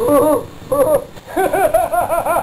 Oh, oh, oh,